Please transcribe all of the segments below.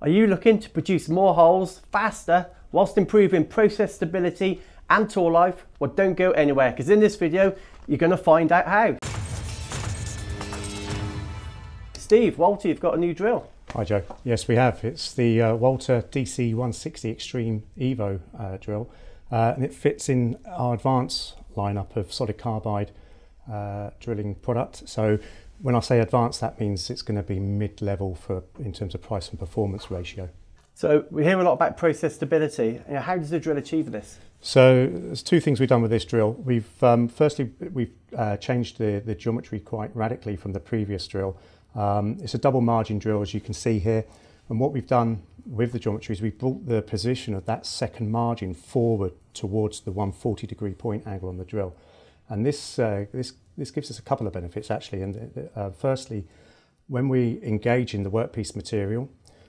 Are you looking to produce more holes faster whilst improving process stability and tool life? Well, don't go anywhere, because in this video, you're going to find out how. Steve, Walter, you've got a new drill. Hi Joe. Yes, we have. It's the Walter DC 160 Extreme Evo drill, and it fits in our advanced lineup of solid carbide drilling product. So when I say advanced, that means it's going to be mid-level for in terms of price and performance ratio. So we hear a lot about process stability. You know, how does the drill achieve this? So there's two things we've done with this drill. We've firstly we've changed the geometry quite radically from the previous drill. It's a double margin drill, as you can see here, and what we've done with the geometry is we've brought the position of that second margin forward towards the 140 degree point angle on the drill, and this this gives us a couple of benefits actually. And firstly, when we engage in the workpiece material,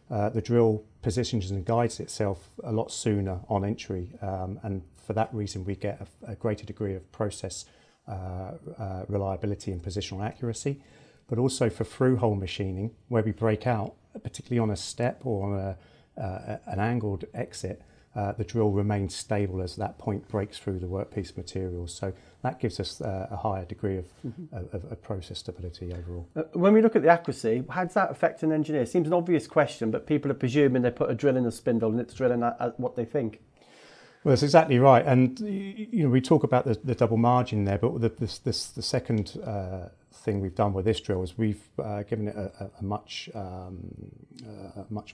the drill positions and guides itself a lot sooner on entry, and for that reason we get a greater degree of process reliability and positional accuracy. But also for through-hole machining, where we break out, particularly on a step or on an angled exit, the drill remains stable as that point breaks through the workpiece material. So that gives us a higher degree of, of process stability overall. When we look at the accuracy, how does that affect an engineer? It seems an obvious question, but people are presuming they put a drill in a spindle and it's drilling at what they think. Well, that's exactly right. And you know, we talk about the double margin there, but the second thing we've done with this drill is we've given it a much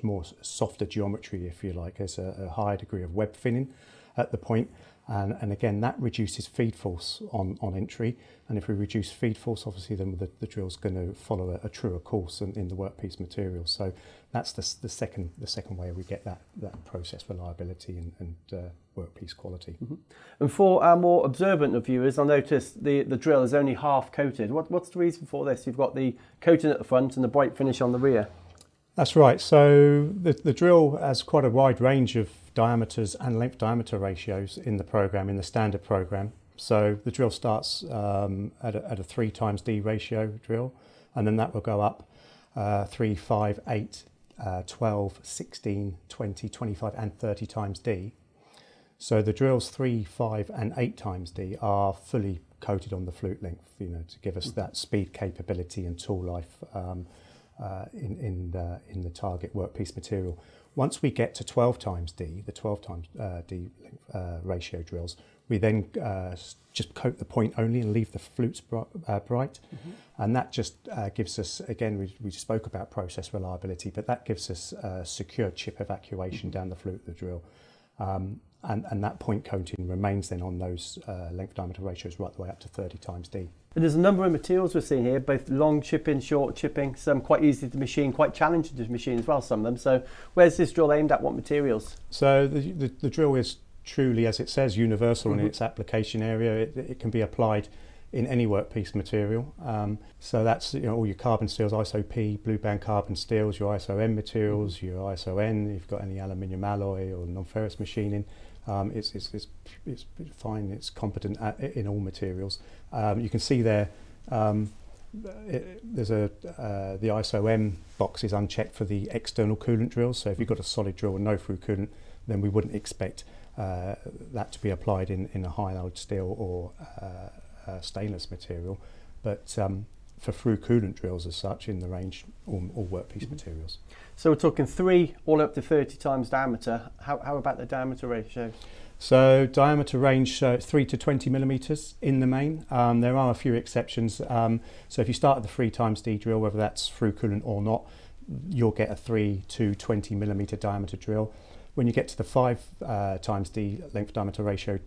more softer geometry, if you like. There's a higher degree of web thinning at the point, and again that reduces feed force on entry. And if we reduce feed force, obviously then the drill's going to follow a truer course in the workpiece material. So that's the second way we get that process reliability and workpiece quality. Mm-hmm. And for our more observant of viewers, I noticed the drill is only half coated. What's the reason for this? You've got the coating at the front and the bright finish on the rear. That's right. So the drill has quite a wide range of diameters and length diameter ratios in the program, in the standard program. So the drill starts at a 3 times D ratio drill, and then that will go up 3, 5, 8, 12, 16, 20, 25 and 30 times D. So the drills 3, 5 and 8 times D are fully coated on the flute length, you know, to give us that speed capability and tool life in the target workpiece material. Once we get to 12 times D, the 12 times D ratio drills, we then just coat the point only and leave the flutes bright. Mm-hmm. And that just gives us, again, we spoke about process reliability, but that gives us secure chip evacuation down the flute of the drill. And that point coating remains then on those length diameter ratios right the way up to 30 times D. And there's a number of materials we're seeing here, both long chipping, short chipping, some quite easy to machine, quite challenging to machine as well, some of them. So where's this drill aimed at? What materials? So the drill is truly, as it says, universal in its application area. It can be applied in any workpiece material. So that's, you know, all your carbon steels, ISO-P, blue band carbon steels, your ISO-M materials, your ISO-N, if you've got any aluminium alloy or non-ferrous machining. It's fine, it's competent in all materials. You can see there, there's the ISO-M box is unchecked for the external coolant drills. So if you've got a solid drill with no through coolant, then we wouldn't expect that to be applied in a high-alloyed steel or stainless material. But for through coolant drills as such in the range, all workpiece materials. So we're talking 3 all up to 30 times diameter. How about the diameter ratio? So diameter range 3 to 20 millimeters in the main. There are a few exceptions. So if you start at the 3 times D drill, whether that's through coolant or not, you'll get a 3 to 20 millimeter diameter drill. When you get to the 5 times D length diameter ratio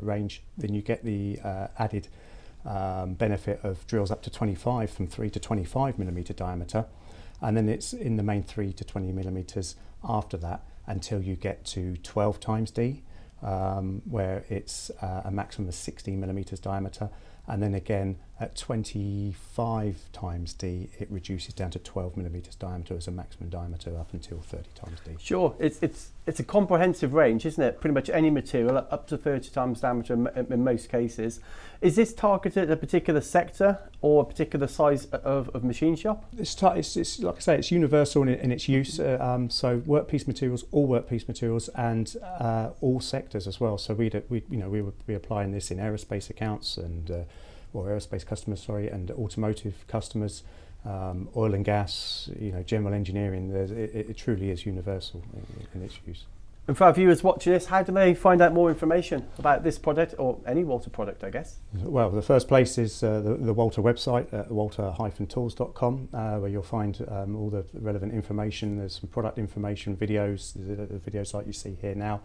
range, then you get the added benefit of drills up to 25, from 3 to 25 millimeter diameter, and then it's in the main 3 to 20 millimeters after that until you get to 12 times D, where it's a maximum of 16 millimeters diameter, and then again At 25 times D, it reduces down to 12 millimeters diameter as a maximum diameter up until 30 times D. Sure, it's a comprehensive range, isn't it? Pretty much any material up to 30 times diameter in most cases. Is this targeted at a particular sector or a particular size of machine shop? It's like I say, it's universal in its use. So workpiece materials, all workpiece materials, and all sectors as well. So we would be applying this in aerospace accounts and. Or aerospace customers, sorry, and automotive customers, oil and gas, general engineering. It truly is universal in its use. And for our viewers watching this, how do they find out more information about this product or any Walter product, I guess? Well, the first place is the Walter website at walter-tools.com, where you'll find all the relevant information. There's some product information, videos, the videos like you see here now,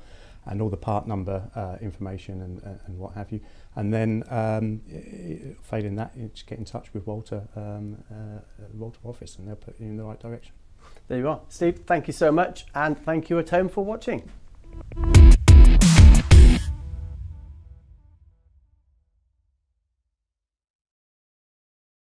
and all the part number information and what have you. And then, failing that, you just get in touch with Walter, the Walter office, and they'll put you in the right direction. There you are. Steve, thank you so much, and thank you at home for watching.